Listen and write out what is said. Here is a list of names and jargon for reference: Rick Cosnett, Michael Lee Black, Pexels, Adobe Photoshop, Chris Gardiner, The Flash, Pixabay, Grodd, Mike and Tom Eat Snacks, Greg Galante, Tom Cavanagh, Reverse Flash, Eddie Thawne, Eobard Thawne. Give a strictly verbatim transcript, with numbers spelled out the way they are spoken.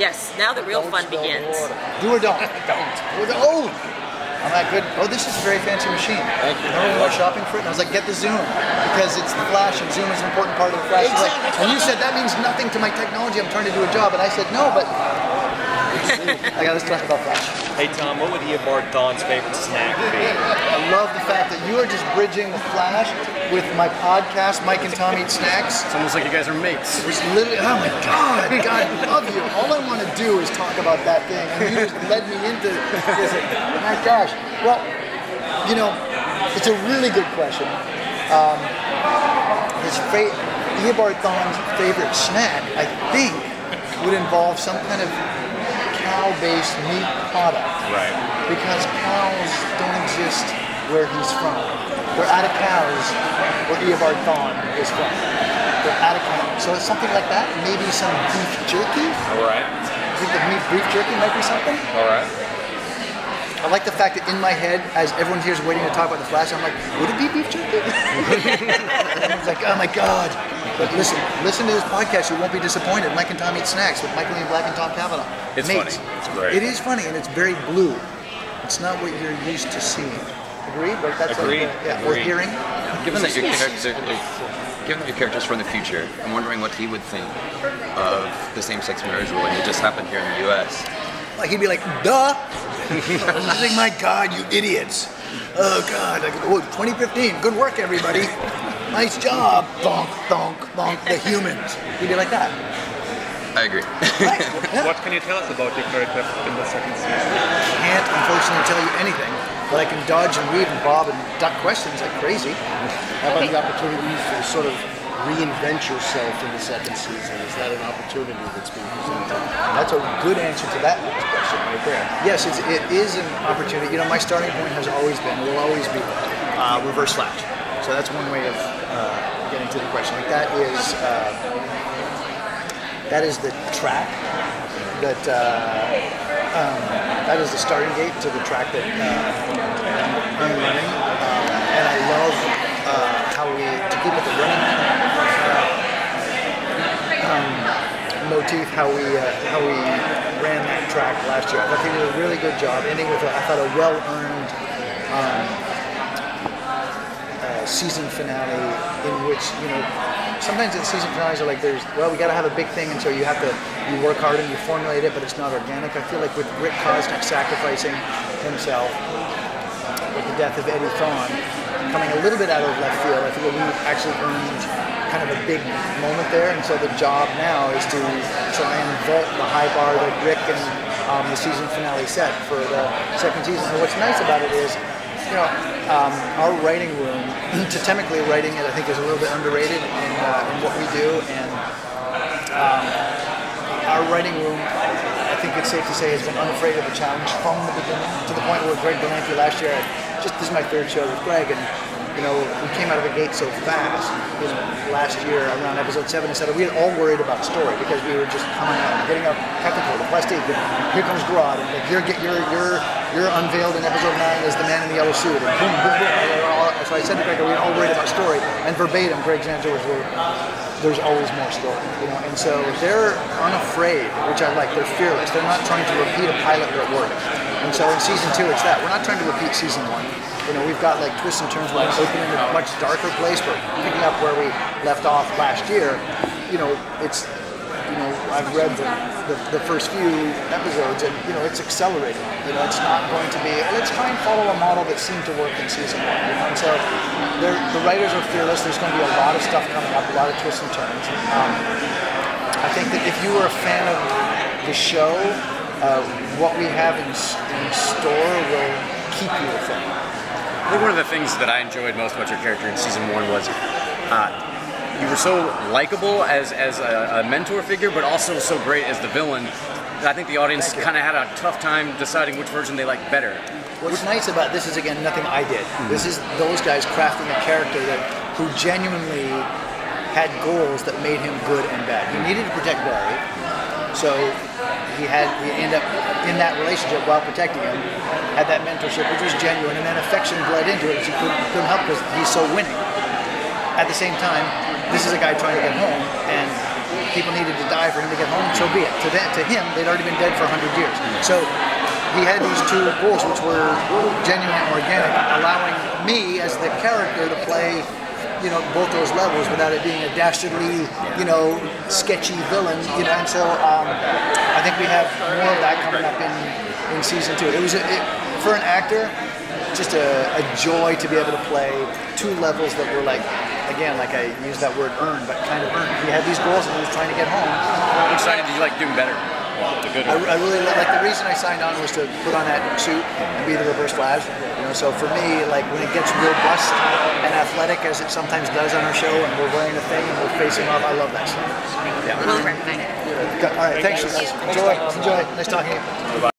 Yes, now the real don't fun begins. Do or don't. Don't. Oh! I'm not good. Oh, this is a very fancy machine. Thank you. Remember when we were shopping for it? And I was like, get the Zoom. Because it's the Flash, and Zoom is an important part of the Flash. Exactly. Like, and you said, that means nothing to my technology. I'm trying to do a job. And I said, no, but... I got to talk about Flash. Hey, Tom, what would Eobard Thawne's favorite snack be? I love the fact that you are just bridging the Flash with my podcast, Mike and Tom Eat Snacks. It's almost like you guys are mates. It's literally, oh my God, God, I love you. All I want to do is talk about that thing. And you just led me into this. My gosh. Well, you know, it's a really good question. Um, his fa Eobard Thawne's favorite snack, I think, would involve some kind of cow-based meat product. Right. Because cows don't exist where he's from. They're out of cows where Eobard Thawne is from. They're out of cows. So it's something like that. Maybe some beef jerky. All right. I think the meat beef jerky might be something. All right. I like the fact that in my head, as everyone here is waiting to talk about the Flash, I'm like, would it be beef jerky? Everyone's like, oh my God. But listen, listen to this podcast. You won't be disappointed. Mike and Tom Eat Snacks with Michael Lee Black and Tom Cavanagh. It's Mates. Funny. It's great. It is funny, and it's very blue. It's not what you're used to seeing. Agreed? But that's Agreed. Like, yeah, Agreed. Or hearing. Given that your characters are, given that your characters from the future, I'm wondering what he would think of the same-sex marriage ruling that just happened here in the U S Like he'd be like, duh. He's like, my God, you idiots. Oh God. Like, oh, twenty fifteen. Good work, everybody. Nice job, thonk, thonk, thonk, the humans. You'd be like that. I agree. Right. Yeah. What can you tell us about your character in the second season? I can't, unfortunately, tell you anything, but I can dodge and weave and bob and duck questions like crazy. How about the opportunity to sort of reinvent yourself in the second season? Is that an opportunity that's being presented? That's a good answer to that question right there. Yes, it's, it is an opportunity. You know, my starting point has always been, will always be, uh, Reverse Flash. So that's one way of uh, getting to the question. Like that is uh, that is the track that uh, um, that is the starting gate to the track that uh, I'm running, um, and I love uh, how we to keep it the running um, motif. How we uh, how we ran that track last year. I thought they did a really good job ending with a, I thought a well earned. Um, season finale in which, you know, sometimes the season finales are like there's, well, we gotta have a big thing, and so you have to, you work hard and you formulate it, but it's not organic. I feel like with Rick Cosnett sacrificing himself, with the death of Eddie Thawne, coming a little bit out of left field, I feel we actually earned kind of a big moment there, and so the job now is to try and vault the high bar that Rick and um, the season finale set for the second season. And what's nice about it is, you know, um, our writing room, totemically writing it, I think is a little bit underrated in, uh, in what we do, and um, our writing room, I think it's safe to say, has been unafraid of the challenge from the beginning, to the point where Greg Galante last year, just this is my third show with Greg, and you know, we came out of the gate so fast, you know, last year around episode seven, and said we had all worried about story because we were just coming out and getting our technical, the plastic, here comes Grodd, and here get your your. You're unveiled in episode nine as the man in the yellow suit, and boom, boom, boom. So I said to Greg, are we all worried about story? And verbatim, Greg's answer was, well, there's always more story, you know? And so they're unafraid, which I like. They're fearless. They're not trying to repeat a pilot that worked. And so in season two, it's that. We're not trying to repeat season one. You know, we've got like twists and turns, we're opening a much darker place, but picking up where we left off last year, you know, it's, you know, I've read the, the, the first few episodes, and, you know, it's accelerating. You know, it's not going to be, let's try and follow a model that seemed to work in season one. You know? And so the writers are fearless. There's going to be a lot of stuff coming up, a lot of twists and turns. Um, I think that if you were a fan of the show, uh, what we have in, in store will keep you with it. I think one of the things that I enjoyed most about your character in season one was uh, you were so likable as, as a, a mentor figure, but also so great as the villain. I think the audience kind of had a tough time deciding which version they liked better. What's nice about this is, again, nothing I did. Mm-hmm. This is those guys crafting a character that, who genuinely had goals that made him good and bad. He needed to protect Barry, so he had he ended up in that relationship while protecting him, had that mentorship, which was genuine, and then affection bled into it, which he couldn't, couldn't help because he's so winning. At the same time, this is a guy trying to get home, and people needed to die for him to get home, so be it. To that, to him, they'd already been dead for a hundred years. So he had these two goals, which were genuine and organic, allowing me as the character to play, you know, both those levels without it being a dastardly, you know, sketchy villain, you know. And so um, I think we have more of that coming up in, in season two. It was, a, it, for an actor, just a, a joy to be able to play two levels that were like, again, like I use that word earn, but kind of earned. He had these goals and he was trying to get home. What excited did you like doing better? The good one. I, I really like, the reason I signed on was to put on that suit and be the Reverse Flash. You know, so for me, like when it gets real bust and athletic, as it sometimes does on our show, and we're wearing a thing and we're facing off, I love that stuff. Yeah. All right, thanks. Enjoy. Enjoy. Nice talking to you. Bye-bye.